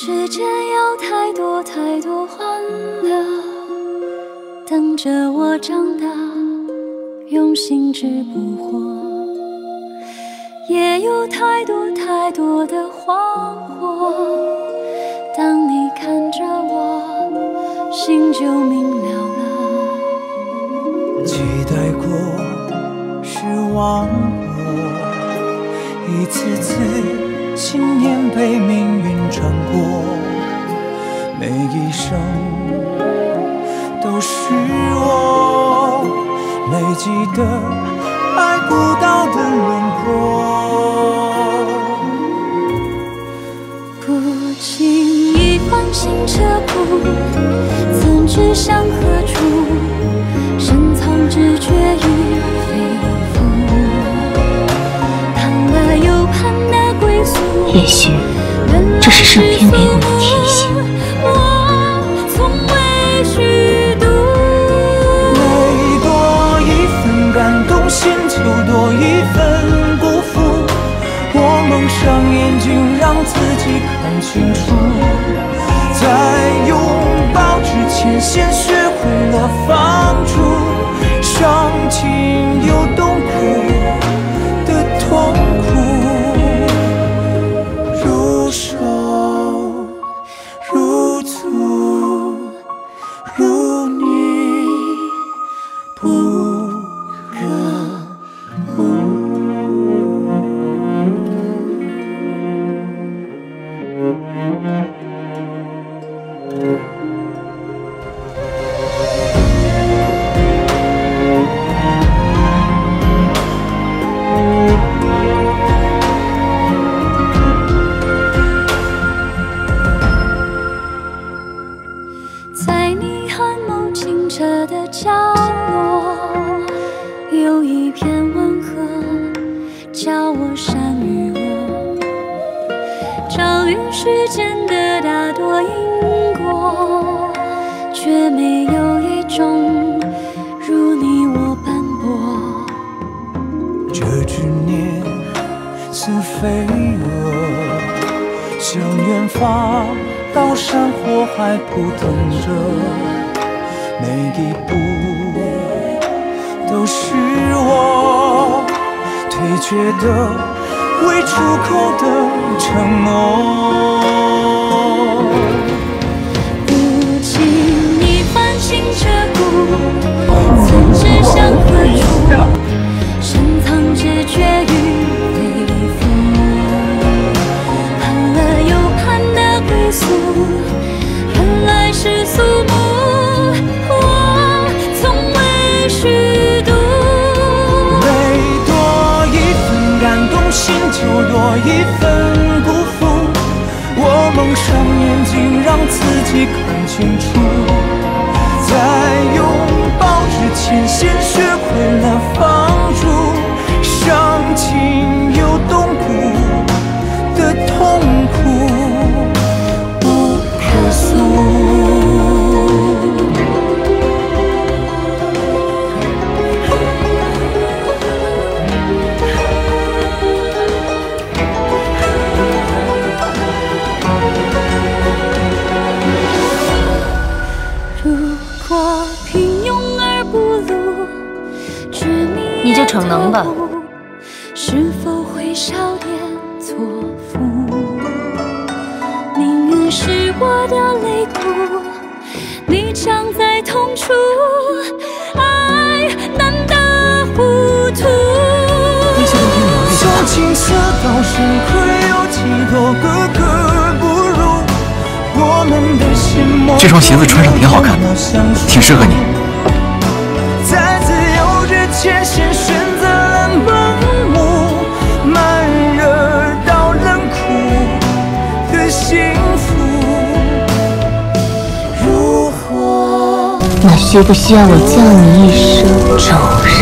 世间有太多太多欢乐，等着我长大，用心之捕获。也有太多太多的荒漠，当你看着我，心就明了了。期待过，失望过，一次次。 信念被命运穿过，每一生都是我累积的爱不到的轮廓。不经意关心彻骨，怎知向何处？深藏直觉与非。 也许这是上天给我的提醒。每多一份感动，心就多一份辜负。我蒙上眼睛，让自己看清楚。在拥抱之前，先学会了放逐，伤情有懂得的痛苦。 逞能吧。是否会少点错付？命运是我的泪骨，你常在痛楚，爱难得糊涂。从青涩到深刻，有几多格格不入？我们的心。这双鞋子穿上挺好看的，挺适合你。在自由之前，先选择了盲目，慢热到冷酷的幸福。如何？那需不需要我叫你一声仇人？